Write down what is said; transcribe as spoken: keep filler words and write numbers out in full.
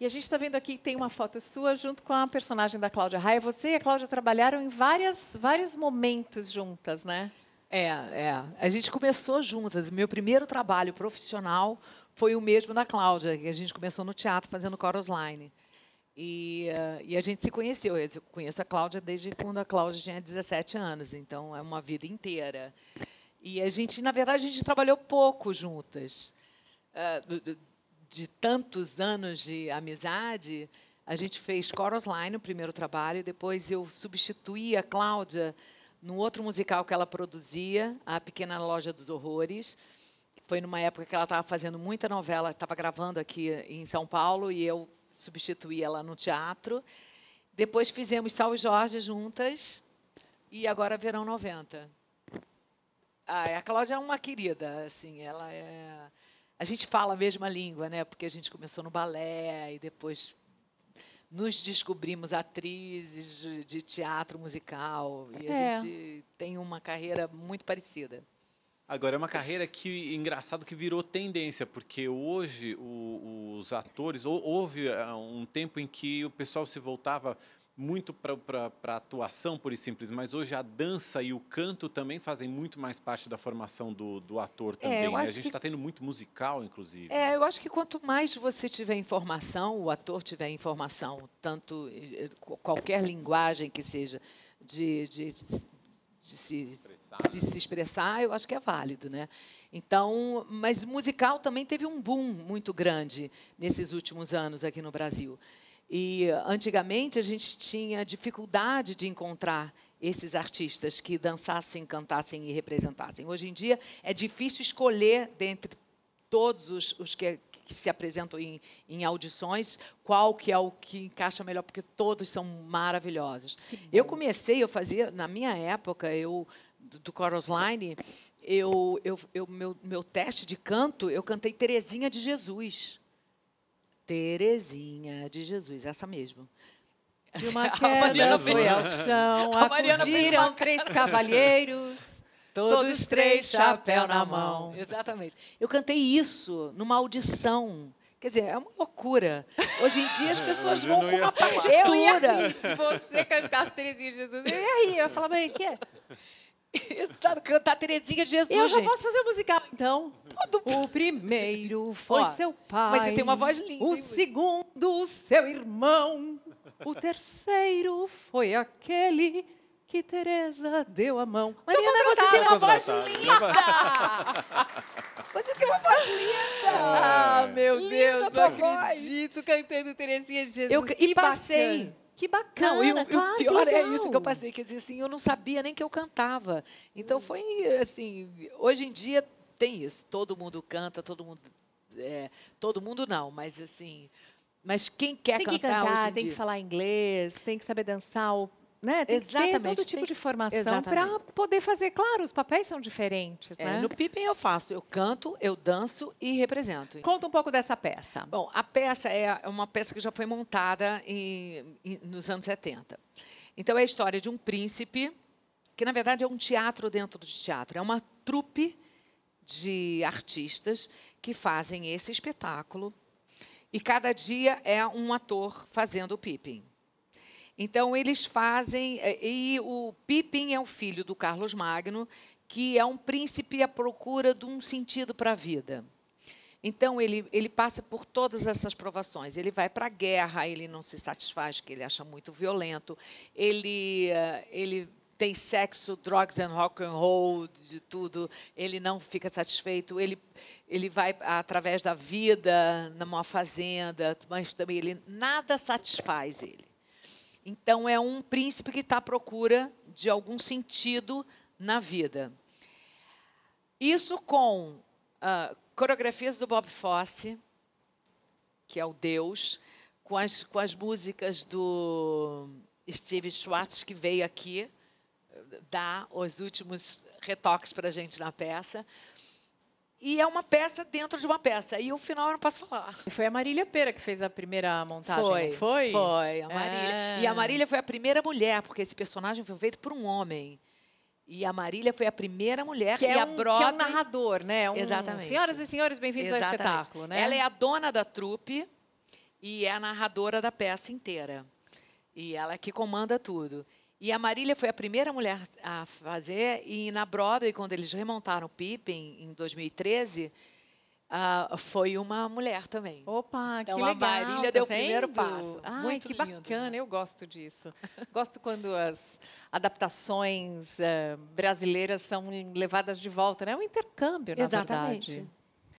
E a gente está vendo aqui que tem uma foto sua junto com a personagem da Cláudia Raia. Você e a Cláudia trabalharam em várias, vários momentos juntas, né? É, é. A gente começou juntas. Meu primeiro trabalho profissional foi o mesmo da Cláudia, que a gente começou no teatro fazendo Chorus Line. E, uh, e a gente se conheceu. Eu conheço a Cláudia desde quando a Cláudia tinha dezessete anos, então é uma vida inteira. E a gente, na verdade, a gente trabalhou pouco juntas. Uh, de tantos anos de amizade, a gente fez Chorus Line, o primeiro trabalho, depois eu substituí a Cláudia num outro musical que ela produzia, A Pequena Loja dos Horrores. Foi numa época que ela estava fazendo muita novela, estava gravando aqui em São Paulo, e eu substituí ela no teatro. Depois fizemos Salve Jorge juntas, e agora Verão noventa. Ah, a Cláudia é uma querida, assim, ela é... A gente fala a mesma língua, né? Porque a gente começou no balé e depois nos descobrimos atrizes de, de teatro musical. E a é. gente tem uma carreira muito parecida. Agora, é uma carreira que, engraçado, que virou tendência, porque hoje o, os atores... Houve um tempo em que o pessoal se voltava muito para a atuação, pura e simples, mas hoje a dança e o canto também fazem muito mais parte da formação do, do ator também. É, né? A gente está tendo muito musical, inclusive. É, eu acho que quanto mais você tiver informação, o ator tiver informação, tanto qualquer linguagem que seja de, de, de, se, expressar. de se expressar, eu acho que é válido, né? Então, mas musical também teve um boom muito grande nesses últimos anos aqui no Brasil. E, antigamente, a gente tinha dificuldade de encontrar esses artistas que dançassem, cantassem e representassem. Hoje em dia, é difícil escolher, dentre todos os, os que, que se apresentam em, em audições, qual que é o que encaixa melhor, porque todos são maravilhosos. Eu comecei, eu fazia, na minha época, eu do Chorus Line, eu, eu, eu, meu, meu teste de canto, eu cantei Terezinha de Jesus. Terezinha de Jesus, essa mesmo. De uma queda foi ao chão, acudiram três cavalheiros, todos, todos três chapéu na mão. Exatamente. Eu cantei isso numa audição. Quer dizer, é uma loucura. Hoje em dia as pessoas vão com uma partitura. Eu ia rir, se você cantasse Terezinha de Jesus, eu ia rir. Eu ia falar, mas o que é? Cantar Terezinha de Jesus, eu já gente. posso fazer o musical, então. Todo... O primeiro foi oh, seu pai. Mas você tem uma voz linda. O hein? segundo, seu irmão. O terceiro foi aquele que Tereza deu a mão. Mariana, você tem uma voz linda. Você tem uma voz linda. Ah, meu linda Deus, não acredito. Voz. Cantando Terezinha de Jesus. Eu, e passei. Bacana. Que bacana, não, eu, claro, o pior que é isso que eu passei, quer dizer, assim, eu não sabia nem que eu cantava. Então, foi assim, hoje em dia tem isso, todo mundo canta, todo mundo, é, todo mundo não, mas assim, mas quem quer cantar hoje em dia... Tem que cantar, tem que falar inglês, tem que saber dançar, né? Tem que ter todo tipo de formação para poder fazer, claro, os papéis são diferentes, é, né? No Pippin eu faço, eu canto, eu danço e represento. Conta um pouco dessa peça. Bom, a peça é uma peça que já foi montada em, em, nos anos setenta. Então, é a história de um príncipe, que, na verdade, é um teatro dentro de teatro. É uma trupe de artistas que fazem esse espetáculo e cada dia é um ator fazendo o Pippin. Então, eles fazem... E o Pippin é o filho do Carlos Magno, que é um príncipe à procura de um sentido para a vida. Então, ele, ele passa por todas essas provações. Ele vai para a guerra, ele não se satisfaz, porque ele acha muito violento. Ele, ele tem sexo, drugs and rock and roll, de tudo. Ele não fica satisfeito. Ele, ele vai através da vida, numa fazenda, mas também ele, nada satisfaz ele. Então, é um príncipe que está à procura de algum sentido na vida. Isso com uh, coreografias do Bob Fosse, que é o Deus, com as, com as músicas do Steve Schwartz, que veio aqui dar os últimos retoques para a gente na peça. E é uma peça dentro de uma peça. E o final eu não posso falar. Foi a Marília Pera que fez a primeira montagem, foi, não foi? Foi, a Marília. É. E a Marília foi a primeira mulher, porque esse personagem foi feito por um homem. E a Marília foi a primeira mulher. Que e é um, a Broadway... que é um narrador, né? Um... Exatamente. Senhoras e senhores, bem-vindos ao espetáculo, né? Ela é a dona da trupe e é a narradora da peça inteira. E ela é que comanda tudo. E a Marília foi a primeira mulher a fazer, e na Broadway, quando eles remontaram o Pippin, em dois mil e treze, uh, foi uma mulher também. Opa, então, que legal. Então, a Marília deu o primeiro passo. Ai, muito que lindo. Bacana, eu gosto disso. Gosto quando as adaptações uh, brasileiras são levadas de volta, né? É um intercâmbio, na Exatamente. Verdade. Exatamente.